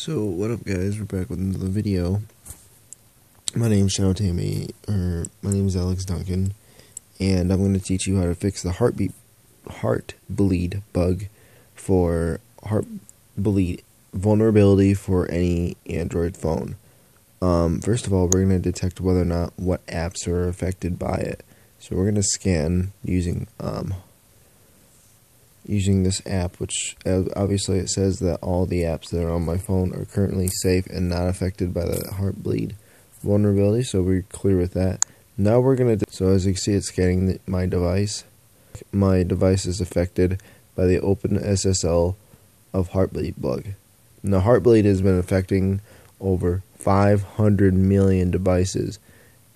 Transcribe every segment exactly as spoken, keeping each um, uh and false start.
So what up, guys? We're back with another video. My name's Shadow Tammy, or my name is Alex Duncan, and I'm going to teach you how to fix the heartbeat, Heartbleed bug for Heartbleed vulnerability for any Android phone. Um, first of all, we're going to detect whether or not what apps are affected by it. So we're going to scan using um, using this app, which obviously it says that all the apps that are on my phone are currently safe and not affected by the Heartbleed vulnerability, so we're clear with that. Now we're going to, so as you can see, it's scanning the, my device. My device is affected by the OpenSSL of Heartbleed bug. Now Heartbleed has been affecting over five hundred million devices,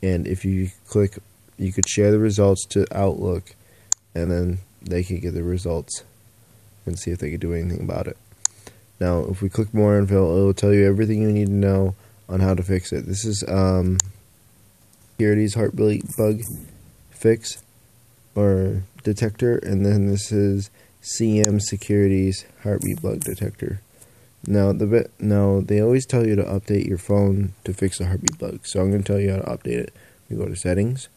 and if you click, you could share the results to Outlook, and then they can get the results and see if they can do anything about it. Now, if we click more info, it'll tell you everything you need to know on how to fix it. This is um, Security's Heartbleed bug fix or detector, and then this is C M Security's Heartbleed bug detector. Now, the now they always tell you to update your phone to fix the Heartbleed bug, so I'm going to tell you how to update it. We go to Settings,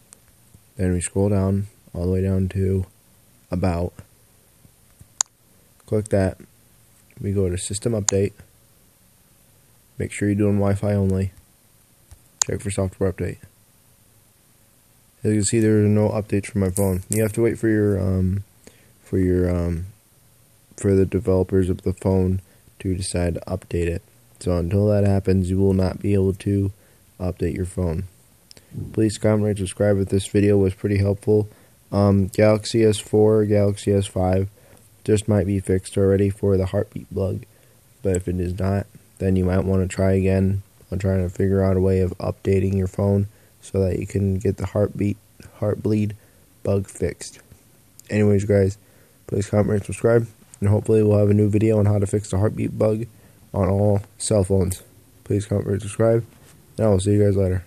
then we scroll down all the way down to About, click that, we go to System Update, make sure you're doing Wi-Fi only, check for software update. As you can see, there are no updates for my phone. You have to wait for your um, for your um, for the developers of the phone to decide to update it. So until that happens, you will not be able to update your phone. Please comment and subscribe if this video was pretty helpful. Um, Galaxy S four, Galaxy S five just might be fixed already for the Heartbleed bug, but if it is not, then you might want to try again on trying to figure out a way of updating your phone so that you can get the Heartbleed, Heartbleed bug fixed. Anyways, guys, please comment and subscribe, and hopefully we'll have a new video on how to fix the Heartbleed bug on all cell phones. Please comment and subscribe, and I will see you guys later.